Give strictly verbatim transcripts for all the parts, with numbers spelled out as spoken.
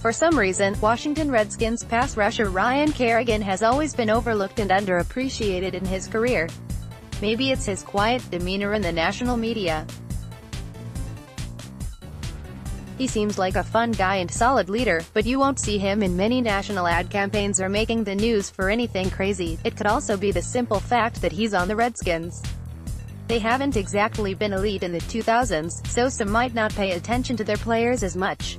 For some reason, Washington Redskins pass rusher Ryan Kerrigan has always been overlooked and underappreciated in his career. Maybe it's his quiet demeanor in the national media. He seems like a fun guy and solid leader, but you won't see him in many national ad campaigns or making the news for anything crazy. It could also be the simple fact that he's on the Redskins. They haven't exactly been elite in the two thousands, so some might not pay attention to their players as much.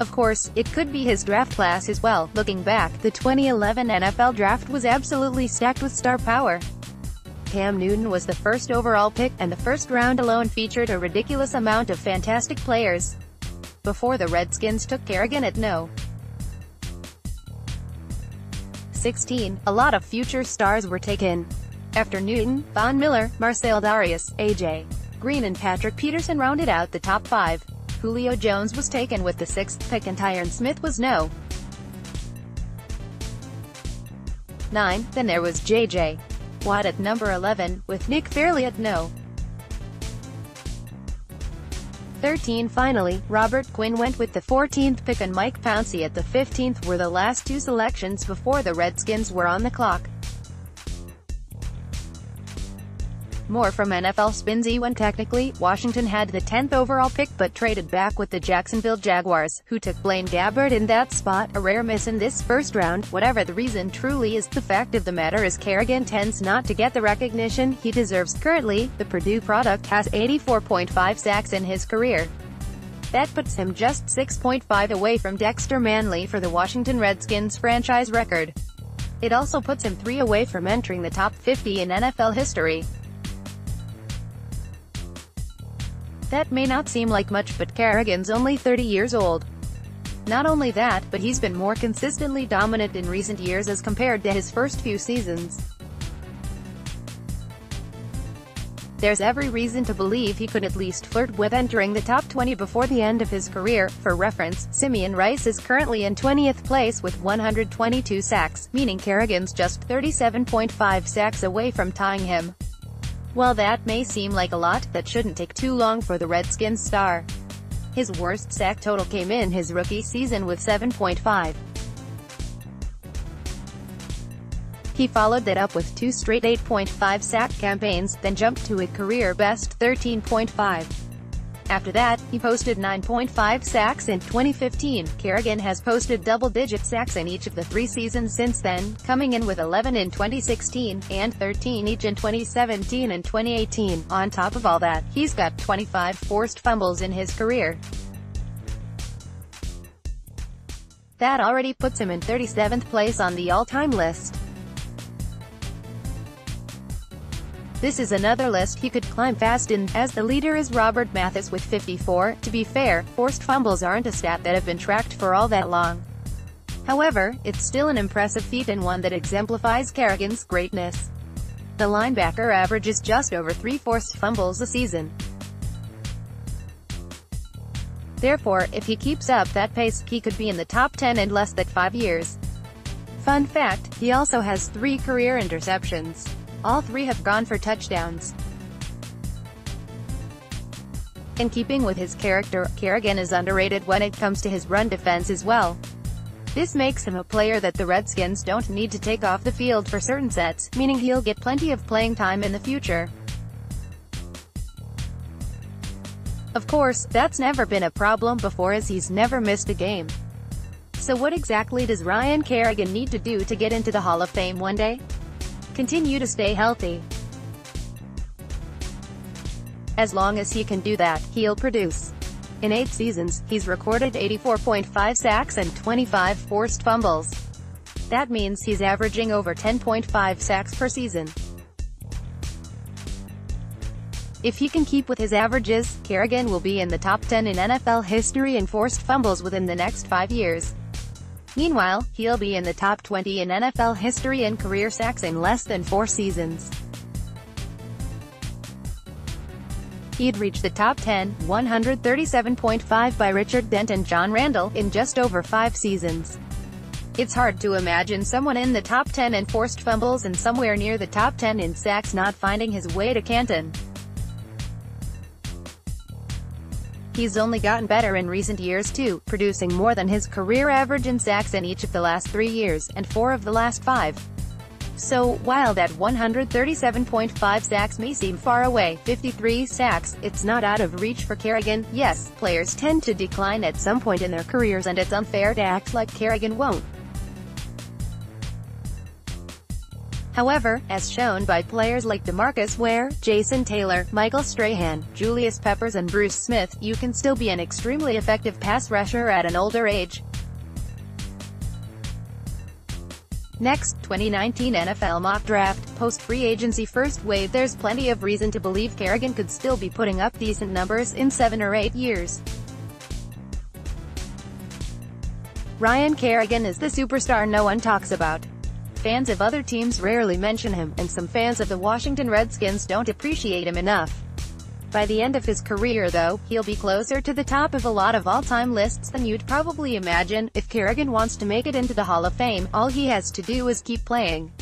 Of course, it could be his draft class as well. Looking back, the twenty eleven N F L draft was absolutely stacked with star power. Cam Newton was the first overall pick, and the first round alone featured a ridiculous amount of fantastic players. Before the Redskins took Kerrigan at number sixteen, a lot of future stars were taken. After Newton, Von Miller, Marcel Darius, A J Green and Patrick Peterson rounded out the top five. Julio Jones was taken with the sixth pick and Tyron Smith was number nine, then there was J J Watt at number eleven, with Nick Fairley at number thirteen. Finally, Robert Quinn went with the fourteenth pick and Mike Pouncey at the fifteenth were the last two selections before the Redskins were on the clock. More from N F L Spinsy. When technically, Washington had the tenth overall pick but traded back with the Jacksonville Jaguars, who took Blaine Gabbard in that spot, a rare miss in this first round. Whatever the reason truly is, the fact of the matter is Kerrigan tends not to get the recognition he deserves currently. The Purdue product has eighty-four point five sacks in his career. That puts him just six point five away from Dexter Manley for the Washington Redskins franchise record. It also puts him three away from entering the top fifty in N F L history. That may not seem like much, but Kerrigan's only thirty years old. Not only that, but he's been more consistently dominant in recent years as compared to his first few seasons. There's every reason to believe he could at least flirt with entering the top twenty before the end of his career. For reference, Simeon Rice is currently in twentieth place with one hundred twenty-two sacks, meaning Kerrigan's just thirty-seven point five sacks away from tying him. While that may seem like a lot, that shouldn't take too long for the Redskins star. His worst sack total came in his rookie season with seven point five. He followed that up with two straight eight point five sack campaigns, then jumped to a career-best thirteen point five. After that, he posted nine point five sacks in twenty fifteen. Kerrigan has posted double-digit sacks in each of the three seasons since then, coming in with eleven in twenty sixteen, and thirteen each in twenty seventeen and twenty eighteen. On top of all that, he's got twenty-five forced fumbles in his career. That already puts him in thirty-seventh place on the all-time list. This is another list he could climb fast in, as the leader is Robert Mathis with fifty-four. To be fair, forced fumbles aren't a stat that have been tracked for all that long. However, it's still an impressive feat and one that exemplifies Kerrigan's greatness. The linebacker averages just over three forced fumbles a season. Therefore, if he keeps up that pace, he could be in the top ten in less than five years. Fun fact, he also has three career interceptions. All three have gone for touchdowns. In keeping with his character, Kerrigan is underrated when it comes to his run defense as well. This makes him a player that the Redskins don't need to take off the field for certain sets, meaning he'll get plenty of playing time in the future. Of course, that's never been a problem before, as he's never missed a game. So what exactly does Ryan Kerrigan need to do to get into the Hall of Fame one day? Continue to stay healthy. As long as he can do that, he'll produce. In eight seasons, he's recorded eighty-four point five sacks and twenty-five forced fumbles. That means he's averaging over ten point five sacks per season. If he can keep with his averages, Kerrigan will be in the top ten in N F L history in forced fumbles within the next five years. Meanwhile, he'll be in the top twenty in N F L history in career sacks in less than four seasons. He'd reached the top ten, one hundred thirty-seven point five by Richard Dent and John Randall, in just over five seasons. It's hard to imagine someone in the top ten in forced fumbles and somewhere near the top ten in sacks not finding his way to Canton. he's only gotten better in recent years too, producing more than his career average in sacks in each of the last three years, and four of the last five. So, while that one hundred thirty-seven point five sacks may seem far away, fifty-three sacks, it's not out of reach for Kerrigan. Yes, players tend to decline at some point in their careers, and it's unfair to act like Kerrigan won't. However, as shown by players like DeMarcus Ware, Jason Taylor, Michael Strahan, Julius Peppers and Bruce Smith, you can still be an extremely effective pass rusher at an older age. Next, twenty nineteen N F L Mock Draft, post-free agency first wave. There's plenty of reason to believe Kerrigan could still be putting up decent numbers in seven or eight years. Ryan Kerrigan is the superstar no one talks about. Fans of other teams rarely mention him, and some fans of the Washington Redskins don't appreciate him enough. By the end of his career though, he'll be closer to the top of a lot of all-time lists than you'd probably imagine. If Kerrigan wants to make it into the Hall of Fame, all he has to do is keep playing.